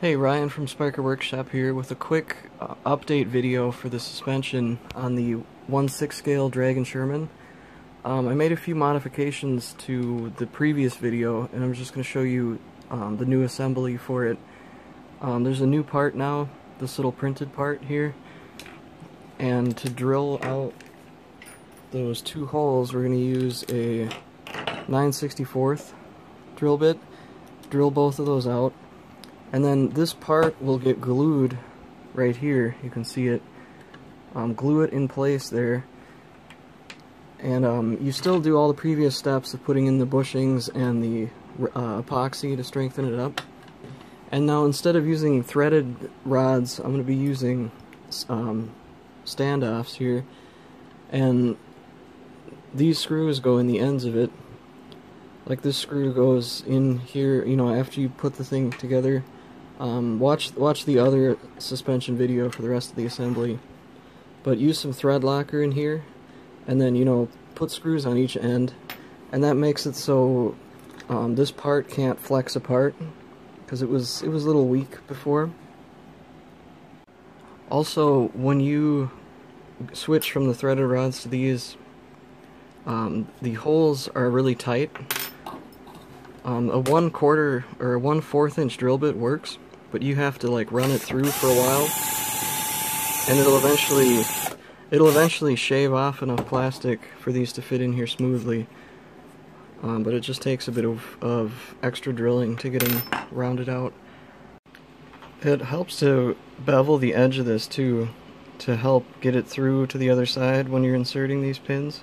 Hey, Ryan from Spyker Workshop here with a quick update video for the suspension on the 1/6 scale Dragon Sherman. I made a few modifications to the previous video, and I'm just going to show you the new assembly for it. There's a new part now, this little printed part here, and to drill out those two holes we're going to use a 9/64 drill bit, drill both of those out. And then this part will get glued right here, you can see it. Glue it in place there. And you still do all the previous steps of putting in the bushings and the epoxy to strengthen it up. And now instead of using threaded rods, I'm going to be using standoffs here. And these screws go in the ends of it. Like this screw goes in here, you know, after you put the thing together. Watch the other suspension video for the rest of the assembly, but use some thread locker in here, and then, you know, put screws on each end, and that makes it so this part can't flex apart, because it was a little weak before. Also, when you switch from the threaded rods to these, the holes are really tight. A 1/4 or a 1/4 inch drill bit works, but you have to like run it through for a while, and it'll eventually shave off enough plastic for these to fit in here smoothly. But it just takes a bit of extra drilling to get them rounded out. It helps to bevel the edge of this too, to help get it through to the other side when you're inserting these pins.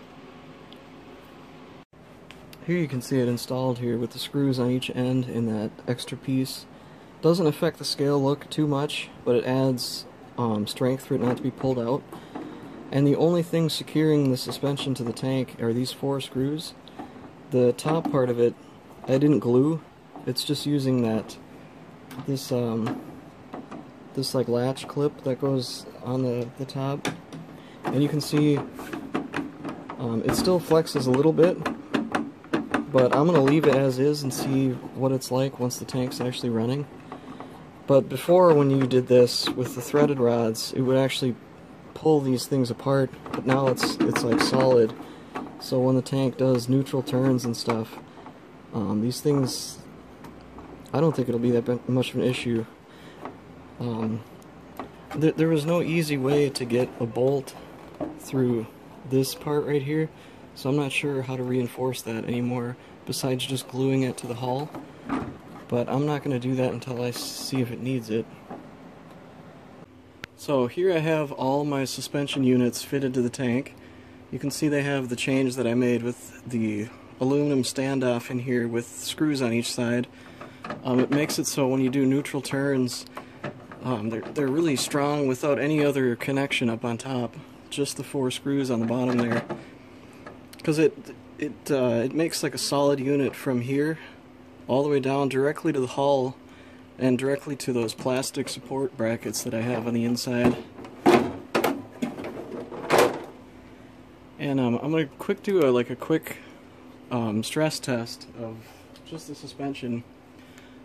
Here you can see it installed here with the screws on each end in that extra piece. Doesn't affect the scale look too much, but it adds strength for it not to be pulled out. And the only thing securing the suspension to the tank are these 4 screws. The top part of it, I didn't glue. It's just using that this like latch clip that goes on the top. And you can see it still flexes a little bit, but I'm going to leave it as is and see what it's like once the tank's actually running. But before, when you did this with the threaded rods, it would actually pull these things apart, but now it's like solid. So when the tank does neutral turns and stuff, these things, I don't think it'll be that much of an issue. There was no easy way to get a bolt through this part right here, so I'm not sure how to reinforce that anymore, besides just gluing it to the hull. But I'm not going to do that until I see if it needs it. So here I have all my suspension units fitted to the tank. You can see they have the change that I made with the aluminum standoff in here with screws on each side. It makes it so when you do neutral turns, they're really strong without any other connection up on top, just the 4 screws on the bottom there. Because it makes like a solid unit from here all the way down directly to the hull and directly to those plastic support brackets that I have on the inside. And I'm gonna do a quick stress test of just the suspension.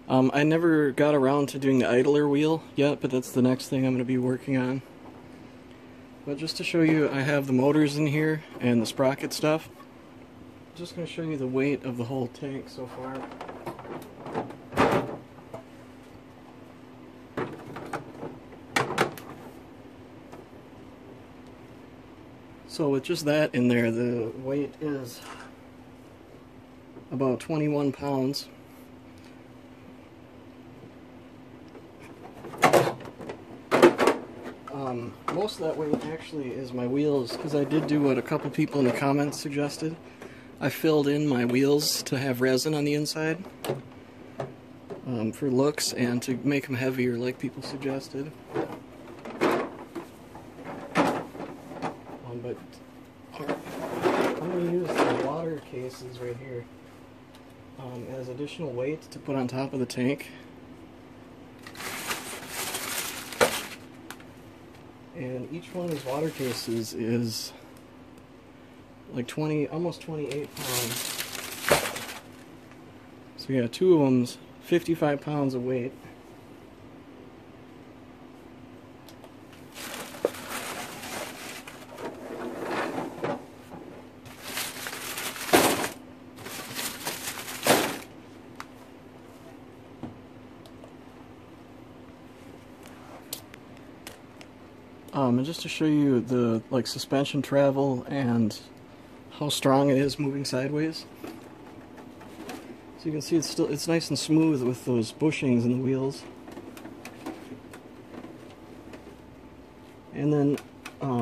I never got around to doing the idler wheel yet, but that's the next thing I'm gonna be working on. But just to show you, I have the motors in here and the sprocket stuff. I'm just going to show you the weight of the whole tank so far. So with just that in there, the weight is about 21 pounds. Most of that weight actually is my wheels, because I did do what a couple people in the comments suggested. I filled in my wheels to have resin on the inside for looks and to make them heavier like people suggested. I'm going to use the water cases right here as additional weight to put on top of the tank. And each one of these water cases is like almost 28 pounds. So yeah, 2 of them's 55 pounds of weight. And just to show you the suspension travel and how strong it is moving sideways. So you can see it's still, it's nice and smooth with those bushings in the wheels. And then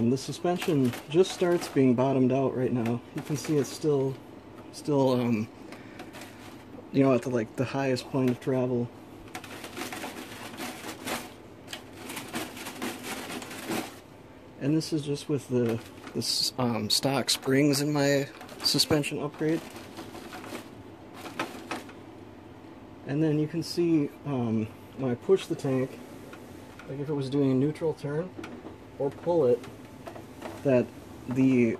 the suspension just starts being bottomed out right now. You can see it's still you know, at the the highest point of travel. And this is just with the stock springs in my suspension upgrade. And then you can see when I push the tank, like if it was doing a neutral turn or pull it, that the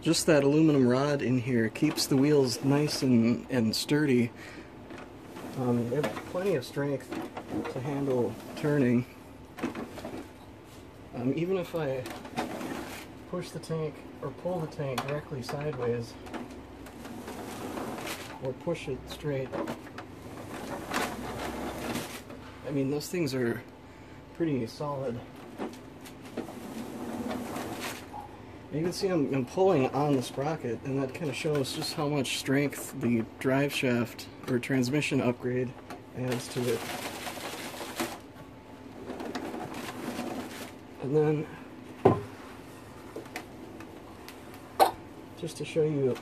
just that aluminum rod in here keeps the wheels nice and sturdy. They have plenty of strength to handle turning. Even if I push the tank or pull the tank directly sideways or push it straight, I mean, those things are pretty solid. And you can see I'm pulling on the sprocket, and that kind of shows just how much strength the drive shaft or transmission upgrade adds to it. And then, just to show you,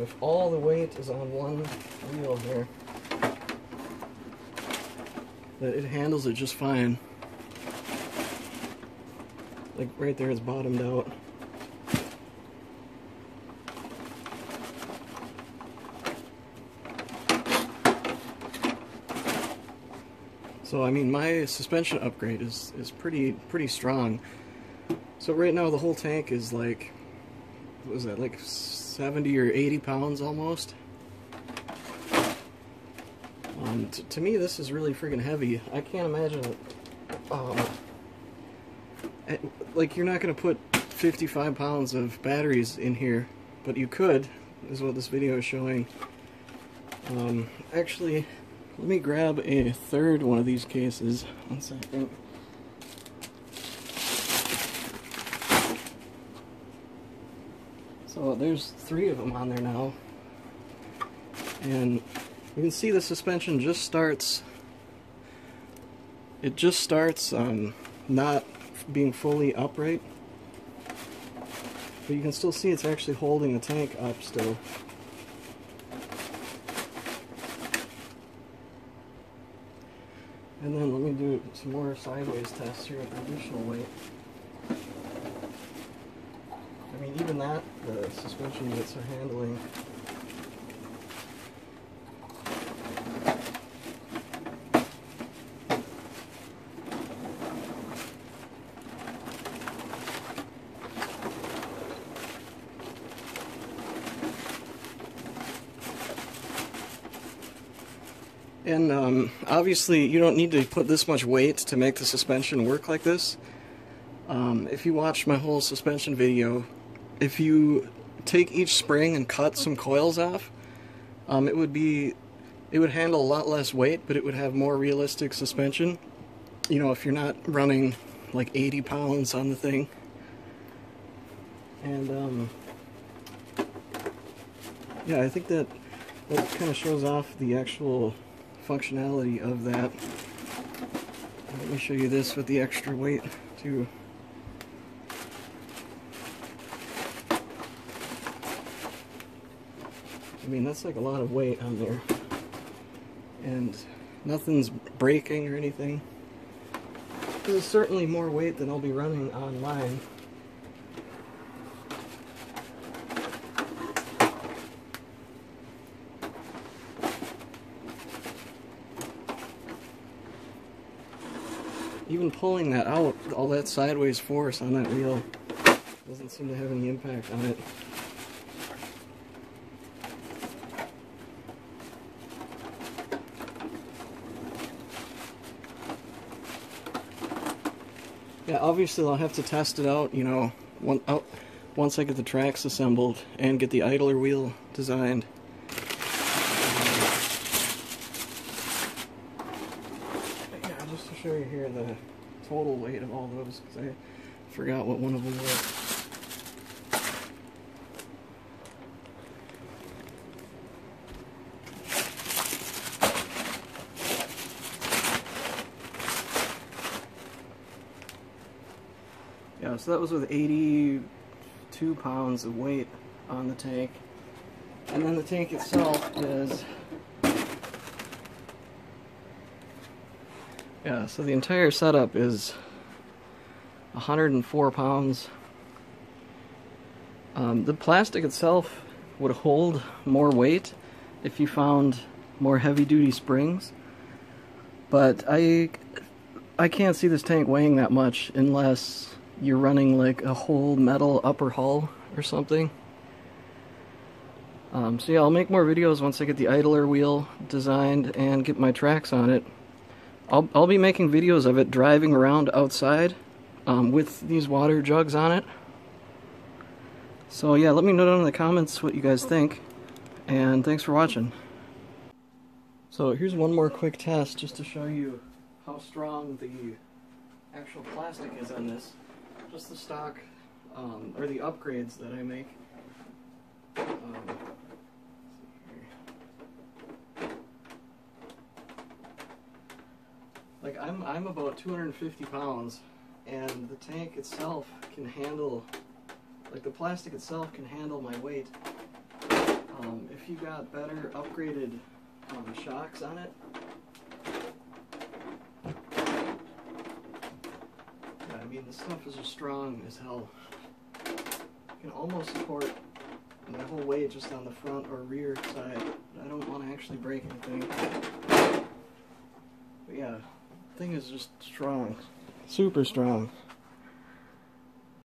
if all the weight is on one wheel here, that it handles it just fine. Like right there, it's bottomed out. So I mean, my suspension upgrade is pretty strong. So right now the whole tank is like, what was that, like 70 or 80 pounds almost. To me, this is really freaking heavy. I can't imagine, like, you're not gonna put 55 pounds of batteries in here, but you could, is what this video is showing. Actually, let me grab a third one of these cases. One second. So there's 3 of them on there now. And you can see the suspension just starts, it just starts not being fully upright. But you can still see it's actually holding the tank up still. And then let me do some more sideways tests here with the additional weight. I mean, even that, the suspension units are handling. And obviously you don't need to put this much weight to make the suspension work like this. If you watch my whole suspension video, if you take each spring and cut some coils off, it would handle a lot less weight, but it would have more realistic suspension. You know, if you're not running like 80 pounds on the thing. And yeah, I think that kind of shows off the actual functionality of that. Let me show you this with the extra weight too. I mean, that's like a lot of weight on there, and nothing's breaking or anything. This is certainly more weight than I'll be running on mine. Even pulling that out, all that sideways force on that wheel doesn't seem to have any impact on it. Yeah, obviously I'll have to test it out, you know, once I get the tracks assembled and get the idler wheel designed. Here the total weight of all those, because I forgot what one of them was. So that was with 82 pounds of weight on the tank. And then the tank itself is... yeah, so the entire setup is 104 pounds. The plastic itself would hold more weight if you found more heavy-duty springs. But I can't see this tank weighing that much unless you're running like a whole metal upper hull or something. So yeah, I'll make more videos once I get the idler wheel designed and get my tracks on it. I'll be making videos of it driving around outside with these water jugs on it. So yeah, let me know down in the comments what you guys think, and thanks for watching. So here's one more quick test just to show you how strong the actual plastic is on this. Just the stock, or the upgrades that I make. Like I'm about 250 pounds, and the tank itself can handle, like the plastic itself can handle my weight. If you got better upgraded shocks on it, this stuff is just strong as hell. You can almost support my whole weight just on the front or rear side. I don't want to actually break anything. But yeah, the thing is just strong. Super strong.